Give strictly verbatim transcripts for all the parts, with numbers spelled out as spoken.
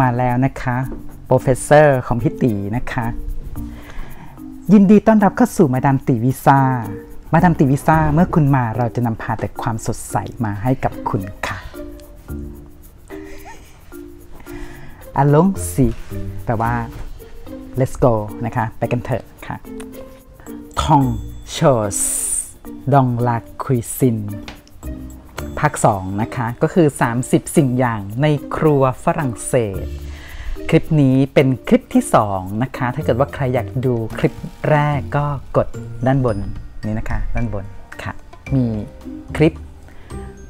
มาแล้วนะคะโปรเฟสเซอร์ของพี่ตีนะคะยินดีต้อนรับเข้าสู่มาดามตีวิซ่ามาดามตีวิซ่าเมื่อคุณมาเราจะนำพาแต่ความสดใสมาให้กับคุณค่ะอลงสิแปลว่า let's go นะคะไปกันเถอะค่ะทองโชสดองลาคุยซินภาคสองนะคะก็คือสามสิบสิ่งอย่างในครัวฝรั่งเศสคลิปนี้เป็นคลิปที่สองนะคะถ้าเกิดว่าใครอยากดูคลิปแรกก็กดด้านบนนี้นะคะด้านบนค่ะมีคลิป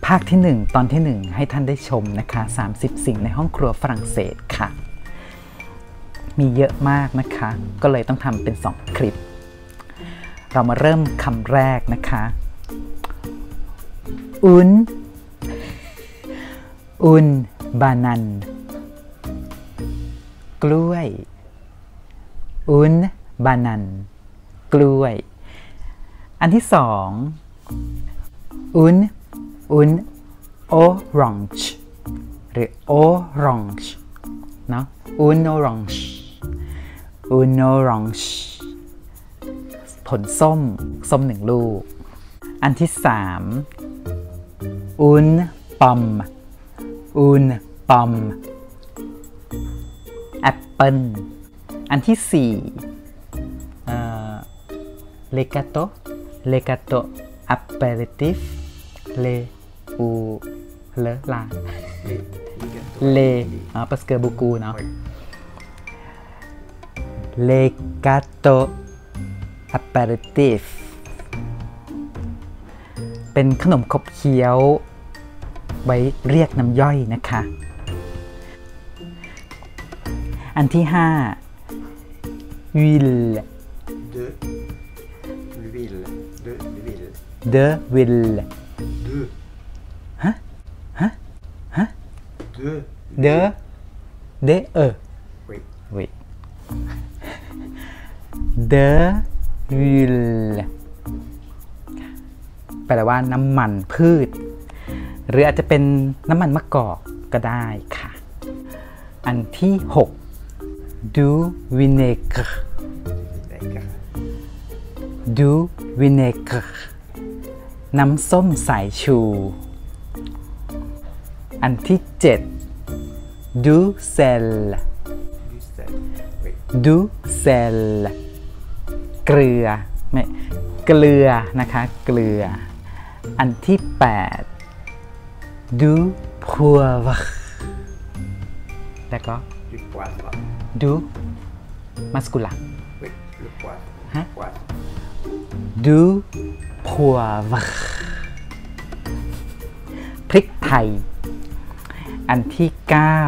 ภาคที่หนึ่งตอนที่หนึ่งให้ท่านได้ชมนะคะสามสิบสิ่งในห้องครัวฝรั่งเศสค่ะมีเยอะมากนะคะก็เลยต้องทำเป็นสองคลิปเรามาเริ่มคำแรกนะคะอุนอุนบานันกล้วยอุนบานันกล้วยอันที่สองอุนอุนโอรองช์หรือโอรองช์เนาะอุนโอรองช์อุนโอรองช์ผลส้มส้มหนึ่งลูกอันที่สามอุนปอมอุนปอมแอปเปิ้ลอันที่สี่เลกาโตเลกาโตแอปเปริทิฟเลอูเลลาเลอ๋อปัสเกอร์บุกูเนาะเลกาโตแอปเปริทิฟเป็นขนมขบเคี้ยวไว้เรียกน้ำย่อยนะคะอันที่ห้าวิลเดวิลเดวิลเดวิลฮะฮะฮะเดเดเดเออเวทเดวิลแปลว่าน้ำมันพืชหรืออาจจะเป็นน้ำมันมะกอกก็ได้ค่ะอันที่หกดูวิเนกดูวิเนกน้ำส้มสายชูอันที่เจ็ดดูเซลดูเซลเกลือไม่เกลือนะคะเกลืออันที่แปดดูพัวแล้วก็ดูมัสคูล่าฮะดูพัวพริกไทยอันที่เก้า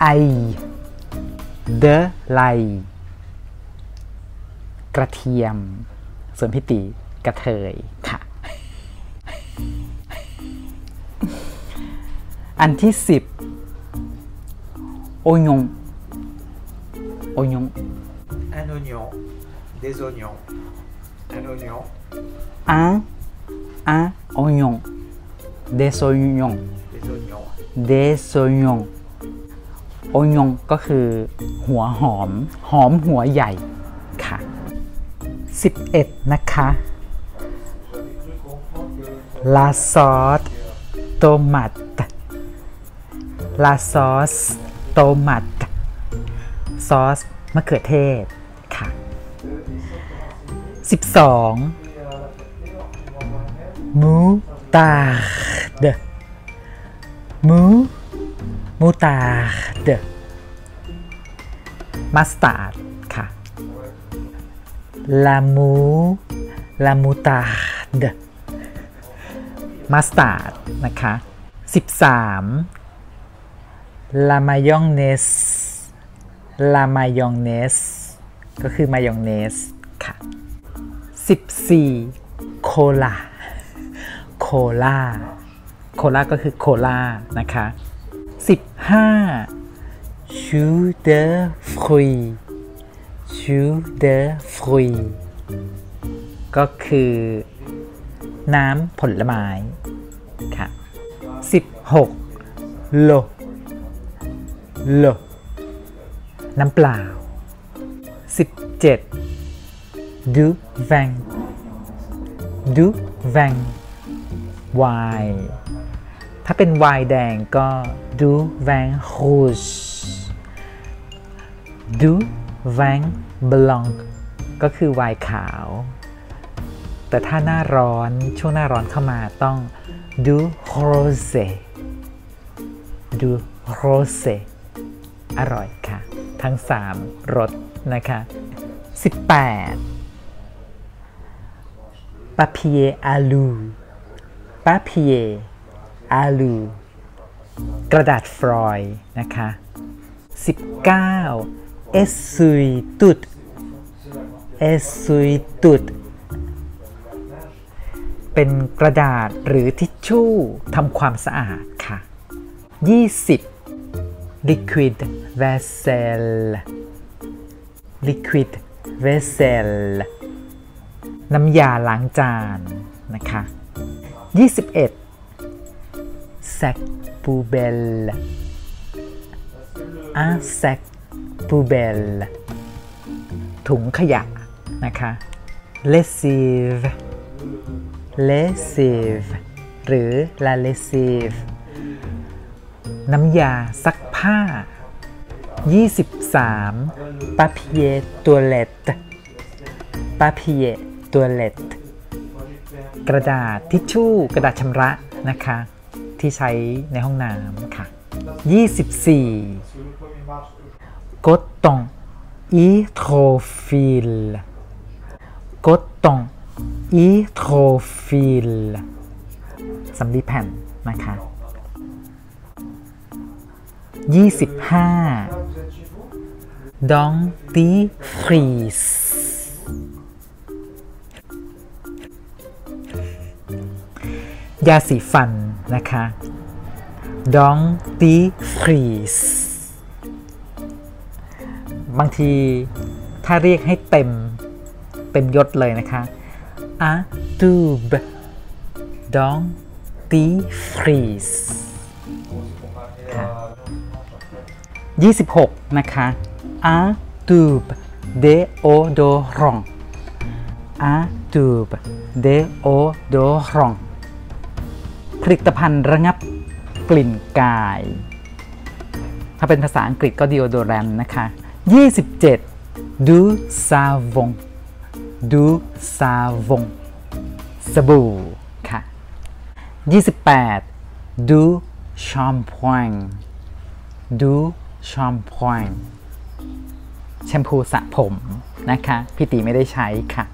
ไอเดไลกระเทียมส่วนพี่ตีกระเทยค่ะอันที่สิบโอยงโอยงอันโอยงเดซโอยงอันโอยงอันอันโอยงเดซโอยงเดซโอยงโอยงก็คือหัวหอมหอมหัวใหญ่ค่ะสิบเอ็ดนะคะลาซอสโตมัตลาซอสโตมัตซอสมะเขือเทศค่ะสิบสองมูตาเดมูมูตาเดมัสตาร์ดค่ะลามูลามูตาเดมัสตาร์ดนะคะสิบสามลามายองเนสลามายองเนสก็คือมายองเนสค่ะสิบสี่โคลาโคลาโคลาก็คือโคลานะคะสิบห้าชูเดฟรุยชูเดฟรุยก็คือน้ำผลไม้ค่ะสิบหก โลโลน้ำเปล่าสิบเจ็ด Duveng Duveng ไวน์ถ้าเป็นไวน์แดงก็ Duveng rouge Duveng blanc ก็คือไวน์ขาวแต่ถ้าหน้าร้อนช่วงหน้าร้อนเข้ามาต้อง Duveng rosé Duveng rosé อร่อยค่ะทั้งสามรสนะคะสิบแปด papier alu papier alu กระดาษฟลอยด์นะคะสิบเก้า essuie tout essuie tout เป็นกระดาษหรือทิชชู่ทำความสะอาดค่ะยี่สิบ liquid vaisselle liquid vaisselle น้ำยาล้างจานนะคะยี่สิบเอ็ด sac poubelle un sac poubelle ถุงขยะนะคะ lessive lessive หรือ la lessive น้ำยาซักผ้ายี่สิบสาม papier toilette papier toilette กระดาษทิชชู่กระดาษชำระนะคะที่ใช้ในห้องน้ำค่ะยี่สิบสี่ coton hydrophile coton hydrophile สำลีแผ่นนะคะยี่สิบห้าDon't freeze ยาสีฟันนะคะ Don't freeze บางทีถ้าเรียกให้เต็มเต็มยศเลยนะคะ A tube Don't freeze ยี่สิบหกนะคะอาตูบเดโอโดรองอาตูบเดโอโดรองผลิตภัณฑ์ระงับกลิ่นกายถ้าเป็นภาษาอังกฤษก็ดีโอโดแรนนะคะยี่สิบเจ็ดดูซาวงดูซาวงสบู่ค่ะยี่สิบแปดดูแชมพูดูแชมพูแชมพูสระผมนะคะพี่ตีไม่ได้ใช้ค่ะ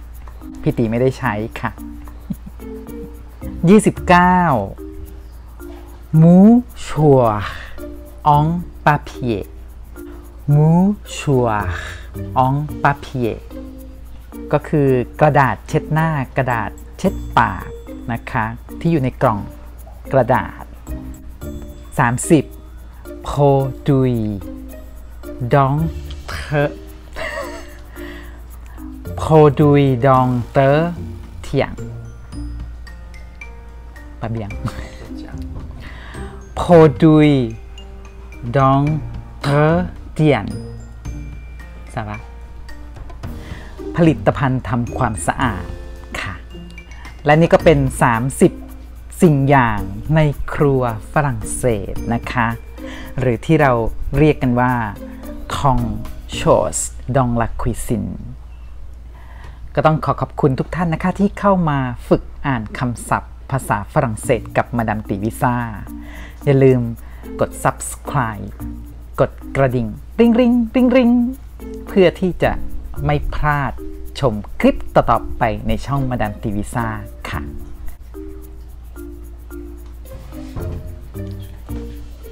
พี่ตีไม่ได้ใช้ค่ะยี่สิบเก้ามูชัวอองปาเพียมูชัวอองปาเพียก็คือกระดาษเช็ดหน้ากระดาษเช็ดปากนะคะที่อยู่ในกล่องกระดาษสามสิบโพดุยดองเตอโพดุยดองเตอเถียงปะเบียงโพดุยดองเตอเถียงสาระผลิตภัณฑ์ทำความสะอาดค่ะและนี่ก็เป็นสามสิบสิ่งอย่างในครัวฝรั่งเศสนะคะหรือที่เราเรียกกันว่าคองชอสดองลาคุยซินก็ต้องขอขอบคุณทุกท่านนะคะที่เข้ามาฝึกอ่านคำศัพท์ภาษาฝรั่งเศสกับมาดามตีวิซ่าอย่าลืมกด subscribe กดกระดิ่งริงริงริงริงเพื่อที่จะไม่พลาดชมคลิปต่อๆไปในช่องมาดามตีวิซ่าค่ะ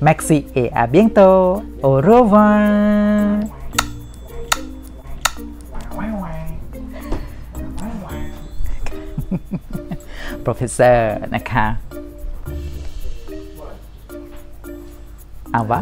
Maxi et à bientôt. Au revoir. Professeur, นะคะ เอาวะ